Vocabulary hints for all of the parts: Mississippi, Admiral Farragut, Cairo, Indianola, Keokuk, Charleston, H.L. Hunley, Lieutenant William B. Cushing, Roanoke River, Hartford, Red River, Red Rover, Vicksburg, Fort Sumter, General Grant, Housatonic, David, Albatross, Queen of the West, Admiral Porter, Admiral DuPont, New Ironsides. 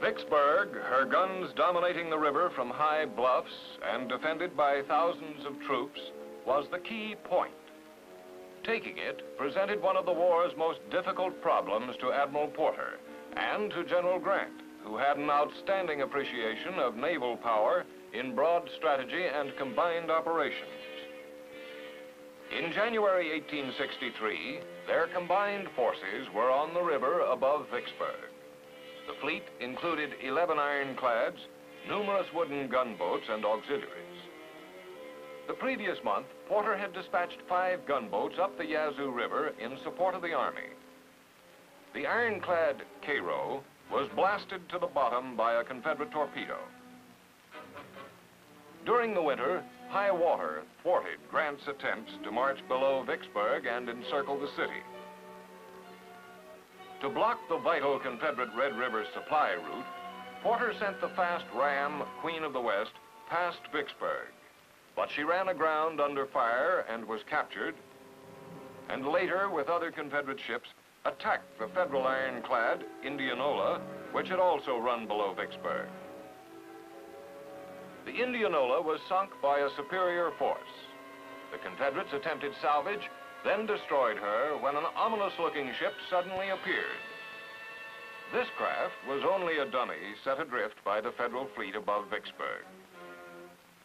Vicksburg, her guns dominating the river from high bluffs and defended by thousands of troops, was the key point. Taking it presented one of the war's most difficult problems to Admiral Porter and to General Grant, who had an outstanding appreciation of naval power in broad strategy and combined operations. In January 1863, their combined forces were on the river above Vicksburg. The fleet included 11 ironclads, numerous wooden gunboats, and auxiliaries. The previous month, Porter had dispatched 5 gunboats up the Yazoo River in support of the Army. The ironclad Cairo was blasted to the bottom by a Confederate torpedo. During the winter, high water thwarted Grant's attempts to march below Vicksburg and encircle the city. To block the vital Confederate Red River supply route, Porter sent the fast ram Queen of the West past Vicksburg, but she ran aground under fire and was captured, and later, with other Confederate ships, attacked the Federal ironclad Indianola, which had also run below Vicksburg. The Indianola was sunk by a superior force. The Confederates attempted salvage, then destroyed her when an ominous-looking ship suddenly appeared. This craft was only a dummy set adrift by the Federal fleet above Vicksburg.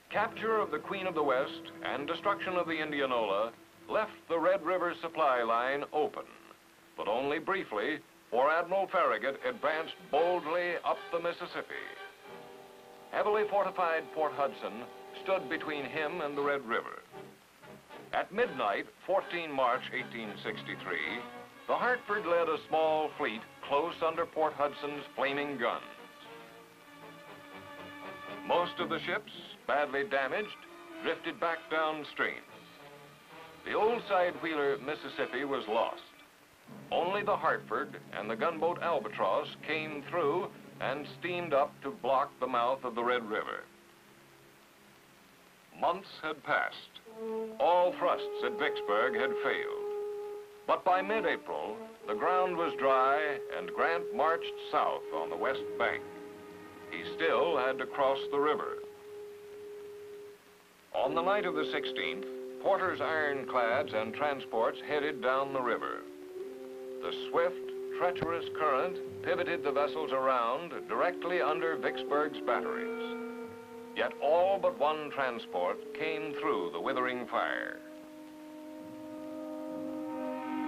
Capture of the Queen of the West and destruction of the Indianola left the Red River supply line open, but only briefly, for Admiral Farragut advanced boldly up the Mississippi. Heavily fortified Port Hudson stood between him and the Red River. At midnight, 14 March 1863, the Hartford led a small fleet close under Port Hudson's flaming guns. Most of the ships, badly damaged, drifted back downstream. The old side-wheeler Mississippi was lost. Only the Hartford and the gunboat Albatross came through and steamed up to block the mouth of the Red River. Months had passed. All thrusts at Vicksburg had failed. But by mid-April, the ground was dry and Grant marched south on the west bank. He still had to cross the river. On the night of the 16th, Porter's ironclads and transports headed down the river. The swift, treacherous current pivoted the vessels around directly under Vicksburg's batteries. Yet all but one transport came through the withering fire.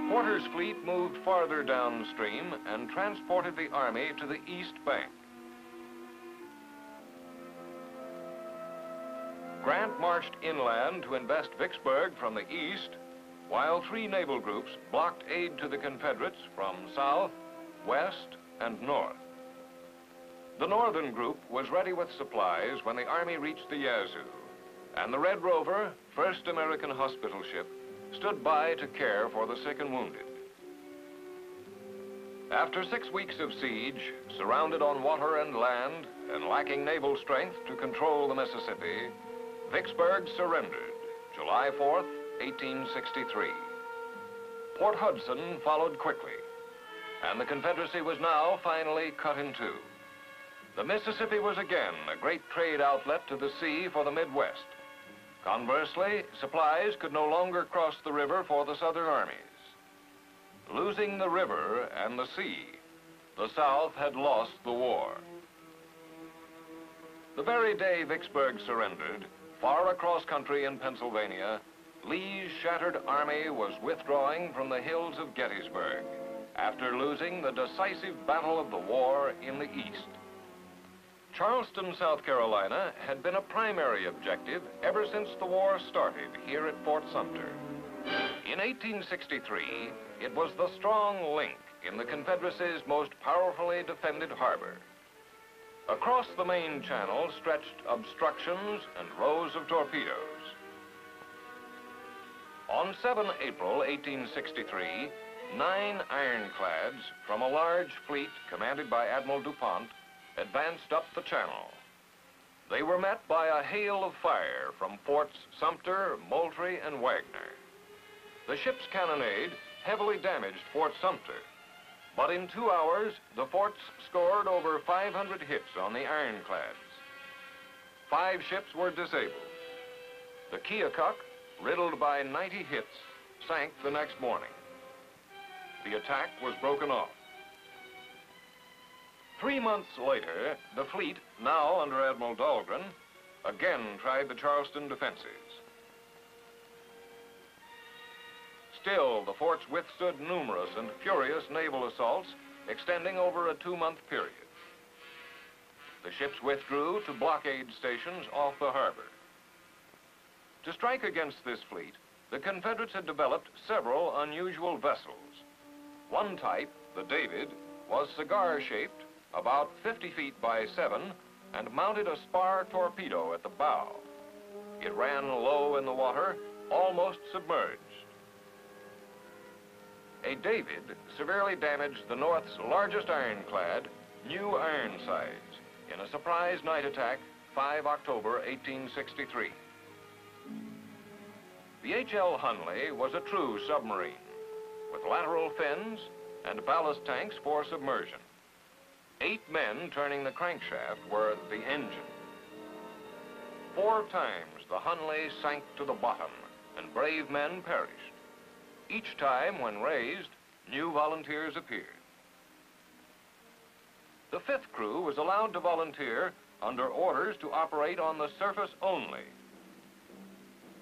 Porter's fleet moved farther downstream and transported the Army to the east bank. Grant marched inland to invest Vicksburg from the east, while 3 naval groups blocked aid to the Confederates from south, west, and north. The northern group was ready with supplies when the Army reached the Yazoo, and the Red Rover, first American hospital ship, stood by to care for the sick and wounded. After 6 weeks of siege, surrounded on water and land, and lacking naval strength to control the Mississippi, Vicksburg surrendered, July 4th, 1863. Port Hudson followed quickly, and the Confederacy was now finally cut in two. The Mississippi was again a great trade outlet to the sea for the Midwest. Conversely, supplies could no longer cross the river for the Southern armies. Losing the river and the sea, the South had lost the war. The very day Vicksburg surrendered, far across country in Pennsylvania, Lee's shattered army was withdrawing from the hills of Gettysburg after losing the decisive battle of the war in the East. Charleston, South Carolina, had been a primary objective ever since the war started here at Fort Sumter. In 1863, it was the strong link in the Confederacy's most powerfully defended harbor. Across the main channel stretched obstructions and rows of torpedoes. On 7 April 1863, 9 ironclads from a large fleet commanded by Admiral DuPont advanced up the channel. They were met by a hail of fire from Forts Sumter, Moultrie, and Wagner. The ship's cannonade heavily damaged Fort Sumter, But in 2 hours, the forts scored over 500 hits on the ironclads. 5 ships were disabled. The Keokuk, riddled by 90 hits, sank the next morning. The attack was broken off. 3 months later, the fleet, now under Admiral Dahlgren, again tried the Charleston defenses. Still, the forts withstood numerous and furious naval assaults extending over a 2-month period. The ships withdrew to blockade stations off the harbor. To strike against this fleet, the Confederates had developed several unusual vessels. One type, the David, was cigar-shaped, about 50 feet by 7, and mounted a spar torpedo at the bow. It ran low in the water, almost submerged. A David severely damaged the North's largest ironclad, New Ironsides, in a surprise night attack 5 October 1863. The H.L. Hunley was a true submarine, with lateral fins and ballast tanks for submersion. 8 men turning the crankshaft were the engine. 4 times the Hunley sank to the bottom, and brave men perished. Each time, when raised, new volunteers appeared. The 5th crew was allowed to volunteer under orders to operate on the surface only.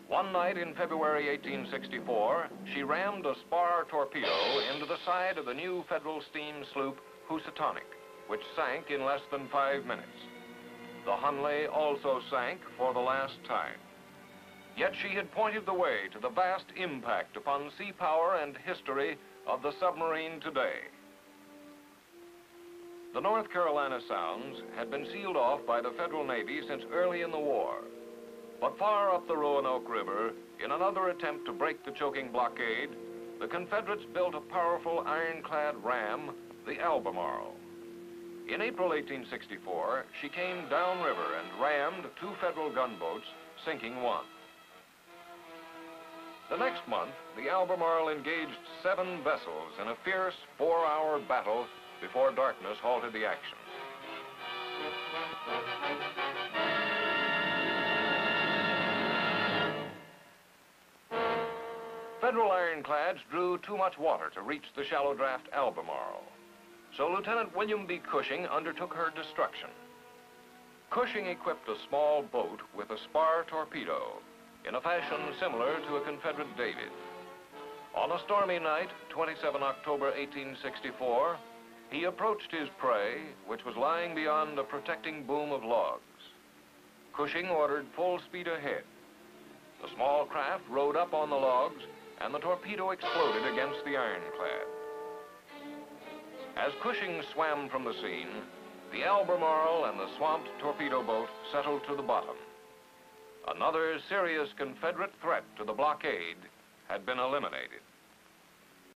One night in February 1864, she rammed a spar torpedo into the side of the new Federal steam sloop Housatonic, which sank in less than 5 minutes. The Hunley also sank for the last time. Yet she had pointed the way to the vast impact upon sea power and history of the submarine today. The North Carolina Sounds had been sealed off by the Federal Navy since early in the war. But far up the Roanoke River, in another attempt to break the choking blockade, the Confederates built a powerful ironclad ram, the Albemarle. In April 1864, she came downriver and rammed 2 Federal gunboats, sinking one. The next month, the Albemarle engaged 7 vessels in a fierce 4-hour battle before darkness halted the action. Federal ironclads drew too much water to reach the shallow draft Albemarle, so Lieutenant William B. Cushing undertook her destruction. Cushing equipped a small boat with a spar torpedo in a fashion similar to a Confederate David. On a stormy night, 27 October 1864, he approached his prey, which was lying beyond a protecting boom of logs. Cushing ordered full speed ahead. The small craft rode up on the logs, and the torpedo exploded against the ironclad. As Cushing swam from the scene, the Albemarle and the swamped torpedo boat settled to the bottom. Another serious Confederate threat to the blockade had been eliminated.